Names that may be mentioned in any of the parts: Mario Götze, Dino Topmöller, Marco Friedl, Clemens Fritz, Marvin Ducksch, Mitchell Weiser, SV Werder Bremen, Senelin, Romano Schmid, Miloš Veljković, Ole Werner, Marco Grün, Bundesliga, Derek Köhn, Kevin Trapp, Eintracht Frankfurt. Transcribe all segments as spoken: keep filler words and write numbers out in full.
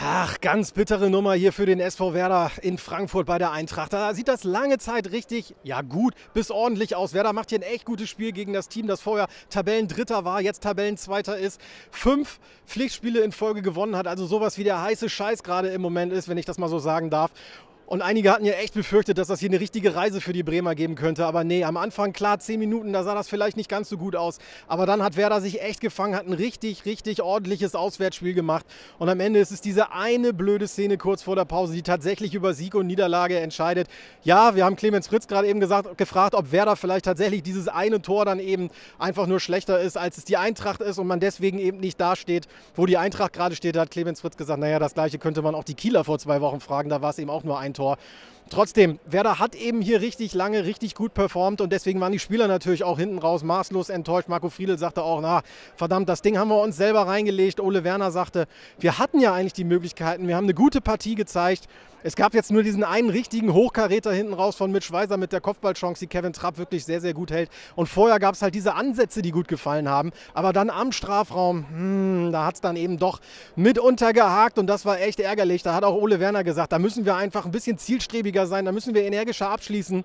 Ach, ganz bittere Nummer hier für den S V Werder in Frankfurt bei der Eintracht. Da sieht das lange Zeit richtig, ja gut, bis ordentlich aus. Werder macht hier ein echt gutes Spiel gegen das Team, das vorher Tabellendritter war, jetzt Tabellenzweiter ist. Fünf Pflichtspiele in Folge gewonnen hat, also sowas wie der heiße Scheiß gerade im Moment ist, wenn ich das mal so sagen darf. Und einige hatten ja echt befürchtet, dass das hier eine richtige Reise für die Bremer geben könnte. Aber nee, am Anfang, klar, zehn Minuten, da sah das vielleicht nicht ganz so gut aus. Aber dann hat Werder sich echt gefangen, hat ein richtig, richtig ordentliches Auswärtsspiel gemacht. Und am Ende ist es diese eine blöde Szene kurz vor der Pause, die tatsächlich über Sieg und Niederlage entscheidet. Ja, wir haben Clemens Fritz gerade eben gesagt, gefragt, ob Werder vielleicht tatsächlich dieses eine Tor dann eben einfach nur schlechter ist, als es die Eintracht ist und man deswegen eben nicht dasteht, wo die Eintracht gerade steht. Da hat Clemens Fritz gesagt, naja, das Gleiche könnte man auch die Kieler vor zwei Wochen fragen, da war es eben auch nur ein Tor. Trotzdem, Werder hat eben hier richtig lange, richtig gut performt und deswegen waren die Spieler natürlich auch hinten raus maßlos enttäuscht. Marco Friedl sagte auch, na verdammt, das Ding haben wir uns selber reingelegt. Ole Werner sagte, wir hatten ja eigentlich die Möglichkeiten, wir haben eine gute Partie gezeigt. Es gab jetzt nur diesen einen richtigen Hochkaräter hinten raus von Mitch Weiser mit der Kopfballchance, die Kevin Trapp wirklich sehr, sehr gut hält. Und vorher gab es halt diese Ansätze, die gut gefallen haben. Aber dann am Strafraum, hmm, da hat es dann eben doch mitunter gehakt und das war echt ärgerlich. Da hat auch Ole Werner gesagt, da müssen wir einfach ein bisschen zielstrebiger sein, da müssen wir energischer abschließen.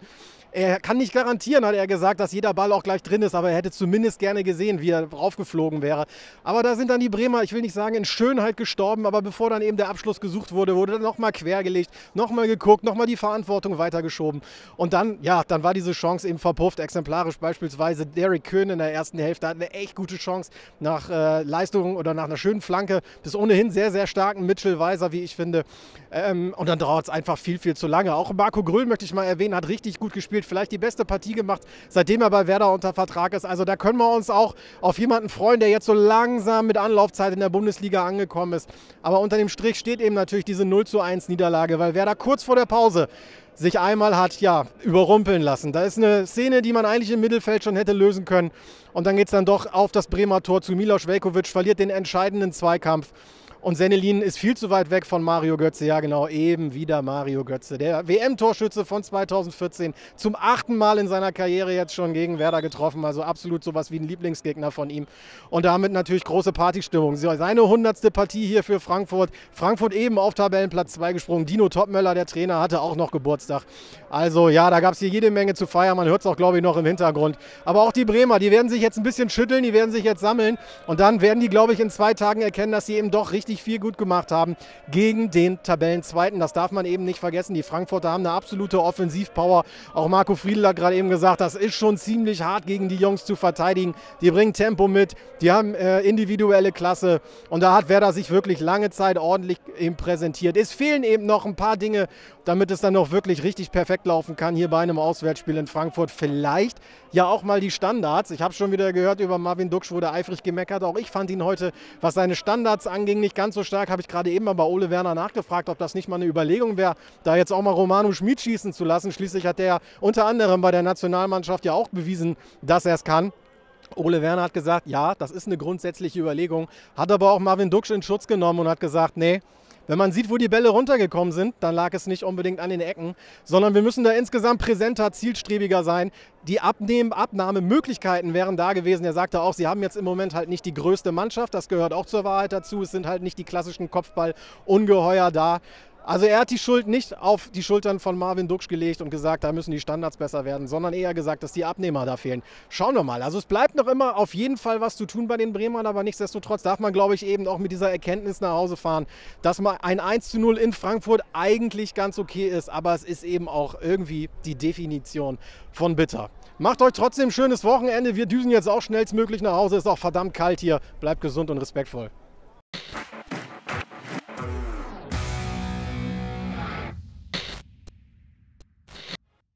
Er kann nicht garantieren, hat er gesagt, dass jeder Ball auch gleich drin ist, aber er hätte zumindest gerne gesehen, wie er draufgeflogen wäre. Aber da sind dann die Bremer, ich will nicht sagen, in Schönheit gestorben, aber bevor dann eben der Abschluss gesucht wurde, wurde dann nochmal quergelegt, nochmal geguckt, nochmal die Verantwortung weitergeschoben. Und dann, ja, dann war diese Chance eben verpufft, exemplarisch beispielsweise Derek Köhn in der ersten Hälfte, hat eine echt gute Chance nach äh, Leistung oder nach einer schönen Flanke bis ohnehin sehr, sehr starken Mitchell Weiser, wie ich finde. Ähm, und dann dauert es einfach viel, viel zu lange. Auch Marco Grün, möchte ich mal erwähnen, hat richtig gut gespielt. Vielleicht die beste Partie gemacht, seitdem er bei Werder unter Vertrag ist. Also da können wir uns auch auf jemanden freuen, der jetzt so langsam mit Anlaufzeit in der Bundesliga angekommen ist. Aber unter dem Strich steht eben natürlich diese null zu eins Niederlage, weil Werder kurz vor der Pause sich einmal hat, ja, überrumpeln lassen. Da ist eine Szene, die man eigentlich im Mittelfeld schon hätte lösen können. Und dann geht es dann doch auf das Bremer Tor zu. Miloš Veljković verliert den entscheidenden Zweikampf. Und Senelin ist viel zu weit weg von Mario Götze. Ja genau, eben wieder Mario Götze. Der W M-Torschütze von zweitausendvierzehn, zum achten Mal in seiner Karriere jetzt schon gegen Werder getroffen. Also absolut sowas wie ein Lieblingsgegner von ihm. Und damit natürlich große Partystimmung. Seine hundertste Partie hier für Frankfurt. Frankfurt eben auf Tabellenplatz zwei gesprungen. Dino Topmöller, der Trainer, hatte auch noch Geburtstag. Also ja, da gab es hier jede Menge zu feiern. Man hört es auch, glaube ich, noch im Hintergrund. Aber auch die Bremer, die werden sich jetzt ein bisschen schütteln, die werden sich jetzt sammeln. Und dann werden die, glaube ich, in zwei Tagen erkennen, dass sie eben doch richtig viel gut gemacht haben gegen den Tabellenzweiten. Das darf man eben nicht vergessen. Die Frankfurter haben eine absolute Offensivpower. Auch Marco Friedl hat gerade eben gesagt, das ist schon ziemlich hart gegen die Jungs zu verteidigen. Die bringen Tempo mit, die haben äh, individuelle Klasse und da hat Werder sich wirklich lange Zeit ordentlich eben präsentiert. Es fehlen eben noch ein paar Dinge, damit es dann noch wirklich richtig perfekt laufen kann hier bei einem Auswärtsspiel in Frankfurt. Vielleicht ja auch mal die Standards. Ich habe schon wieder gehört, über Marvin Ducksch wurde eifrig gemeckert. Auch ich fand ihn heute, was seine Standards anging, nicht ganz Ganz so stark. Habe ich gerade eben mal bei Ole Werner nachgefragt, ob das nicht mal eine Überlegung wäre, da jetzt auch mal Romano Schmid schießen zu lassen. Schließlich hat der unter anderem bei der Nationalmannschaft ja auch bewiesen, dass er es kann. Ole Werner hat gesagt, ja, das ist eine grundsätzliche Überlegung, hat aber auch Marvin Ducksch in Schutz genommen und hat gesagt, nee, wenn man sieht, wo die Bälle runtergekommen sind, dann lag es nicht unbedingt an den Ecken, sondern wir müssen da insgesamt präsenter, zielstrebiger sein. Die Abnahmemöglichkeiten wären da gewesen. Er sagte auch, sie haben jetzt im Moment halt nicht die größte Mannschaft, das gehört auch zur Wahrheit dazu. Es sind halt nicht die klassischen Kopfballungeheuer da. Also er hat die Schuld nicht auf die Schultern von Marvin Ducksch gelegt und gesagt, da müssen die Standards besser werden, sondern eher gesagt, dass die Abnehmer da fehlen. Schauen wir mal. Also es bleibt noch immer auf jeden Fall was zu tun bei den Bremern, aber nichtsdestotrotz darf man, glaube ich, eben auch mit dieser Erkenntnis nach Hause fahren, dass mal ein eins zu null in Frankfurt eigentlich ganz okay ist, aber es ist eben auch irgendwie die Definition von bitter. Macht euch trotzdem ein schönes Wochenende. Wir düsen jetzt auch schnellstmöglich nach Hause. Ist auch verdammt kalt hier. Bleibt gesund und respektvoll.